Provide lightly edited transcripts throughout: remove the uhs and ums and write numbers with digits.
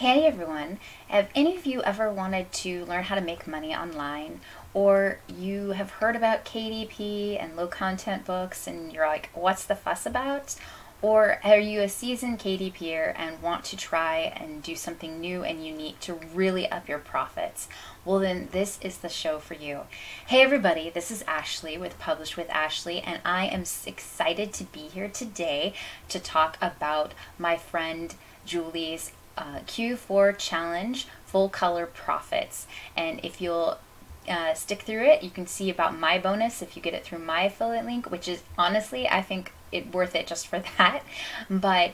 Hey everyone, have any of you ever wanted to learn how to make money online, or you have heard about KDP and low content books and you're like, what's the fuss about? Or are you a seasoned KDPer and want to try and do something new and unique to really up your profits? Well then, this is the show for you. Hey everybody, this is Ashley with Publish with Ashley, and I am excited to be here today to talk about my friend Julie's Q4 Challenge Full Color Profits. And if you'll stick through it, you can see about my bonus if you get it through my affiliate link, which is honestly, I think it's worth it just for that. But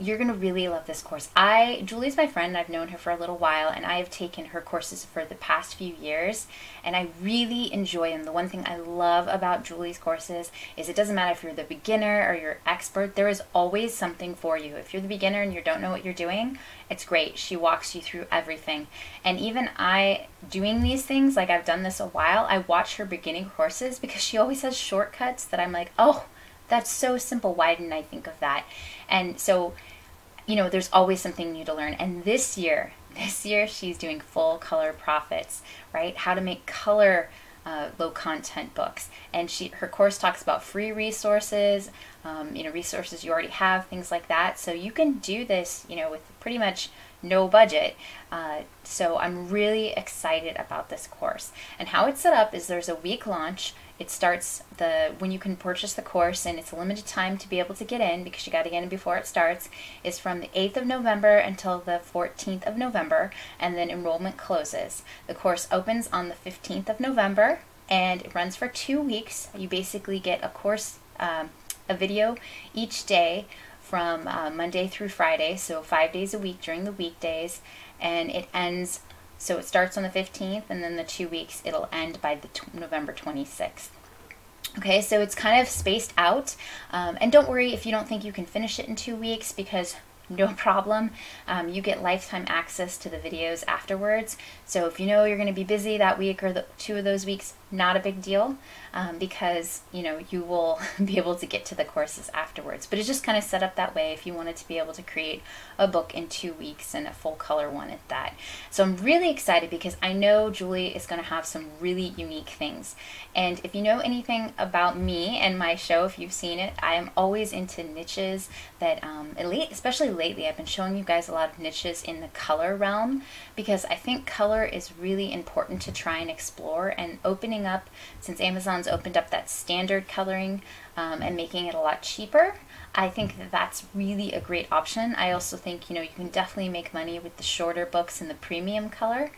you're gonna really love this course. Julie's my friend, and I've known her for a little while, and I have taken her courses for the past few years, and I really enjoy them. The one thing I love about Julie's courses is it doesn't matter if you're the beginner or you're expert, there is always something for you. If you're the beginner and you don't know what you're doing, it's great. She walks you through everything. And even I, doing these things, like I've done this a while, I watch her beginning courses because she always has shortcuts that I'm like, oh, that's so simple. Why didn't I think of that? And so, you know, there's always something new to learn. And this year she's doing full color profits, right? How to make color low content books. And her course talks about free resources, you know, resources you already have, things like that. So you can do this, you know, with pretty much no budget. So I'm really excited about this course. And how it's set up is there's a week launch. It starts when you can purchase the course, and it's a limited time to be able to get in because you got to get in before it starts. It's from the 8th of November until the 14th of November, and then enrollment closes. The course opens on the 15th of November, and it runs for 2 weeks. You basically get a course, a video each day from Monday through Friday, so 5 days a week during the weekdays, and it ends. So it starts on the 15th, and then the 2 weeks, it'll end by the November 26th. Okay, so it's kind of spaced out. And don't worry if you don't think you can finish it in 2 weeks, because no problem. You get lifetime access to the videos afterwards. So if you know you're going to be busy that week or the two of those weeks, not a big deal, because you know you will be able to get to the courses afterwards. But it's just kind of set up that way if you wanted to be able to create a book in 2 weeks and a full color one at that. So I'm really excited because I know Julie is going to have some really unique things. And if you know anything about me and my show, if you've seen it, I am always into niches that especially lately I've been showing you guys a lot of niches in the color realm, because I think color is really important to try and explore, and opening up, since Amazon's opened up that standard coloring and making it a lot cheaper, I think that that's really a great option. I also think, you know, you can definitely make money with the shorter books and the premium color.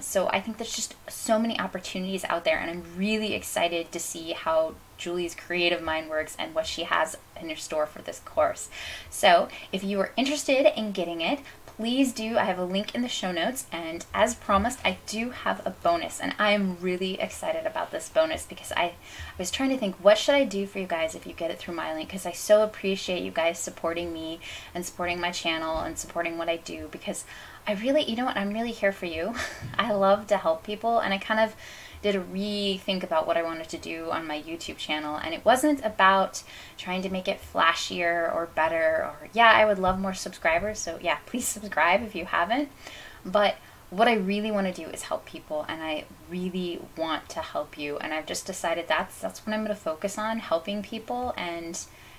So I think there's just so many opportunities out there, and I'm really excited to see how Julie's creative mind works and what she has in her store for this course. So if you are interested in getting it, please do. I have a link in the show notes, and as promised, I do have a bonus, and I am really excited about this bonus because I was trying to think, what should I do for you guys if you get it through my link? Because I so appreciate you guys supporting me and supporting my channel and supporting what I do, because I really, you know what, I'm really here for you. I love to help people, and I kind of did a rethink about what I wanted to do on my YouTube channel, and it wasn't about trying to make it flashier or better, or yeah, I would love more subscribers, so yeah, please subscribe if you haven't, but what I really want to do is help people, and I really want to help you, and I've just decided that's what I'm going to focus on, helping people. And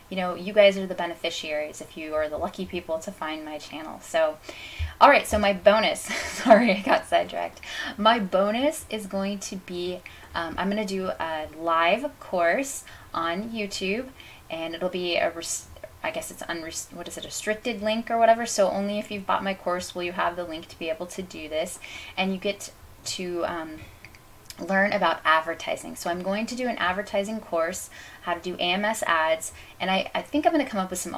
you know, you guys are the beneficiaries if you are the lucky people to find my channel. So, all right, so my bonus, sorry, I got sidetracked. My bonus is going to be, I'm gonna do a live course on YouTube, and it'll be I guess it's a restricted link or whatever. So only if you've bought my course will you have the link to be able to do this. And you get to, learn about advertising. So I'm going to do an advertising course, how to do AMS ads, and I think I'm going to come up with some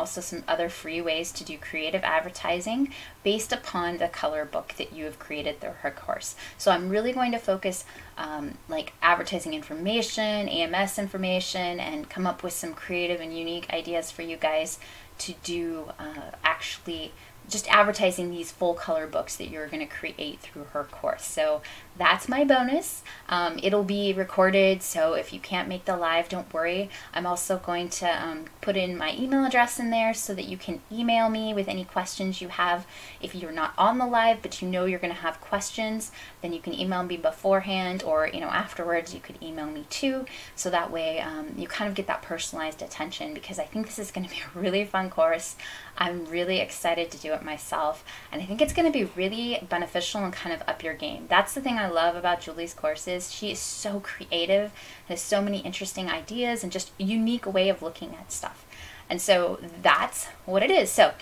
other free ways to do creative advertising based upon the color book that you have created through her course. So I'm really going to focus like advertising information, AMS information, and come up with some creative and unique ideas for you guys to do actually just advertising these full color books that you're going to create through her course. So that's my bonus. It'll be recorded, so if you can't make the live, don't worry. I'm also going to put in my email address in there so that you can email me with any questions you have. If you're not on the live, but you know you're going to have questions, then you can email me beforehand, or afterwards you could email me too. So that way you kind of get that personalized attention, because I think this is going to be a really fun course. I'm really excited to do it myself, and I think it's going to be really beneficial and kind of up your game. That's the thing I love about Julie's courses. She is so creative, has so many interesting ideas and just a unique way of looking at stuff. And so that's what it is. So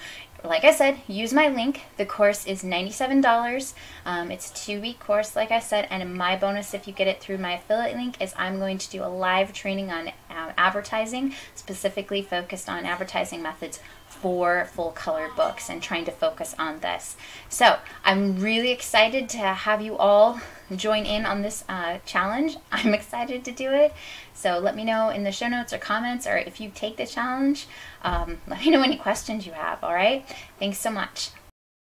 like I said, use my link. The course is $97. It's a 2-week course, like I said, and my bonus if you get it through my affiliate link is I'm going to do a live training on advertising, specifically focused on advertising methods for full color books and trying to focus on this. So I'm really excited to have you all join in on this challenge. I'm excited to do it. So let me know in the show notes or comments, or if you take the challenge, let me know any questions you have. All right. Thanks so much.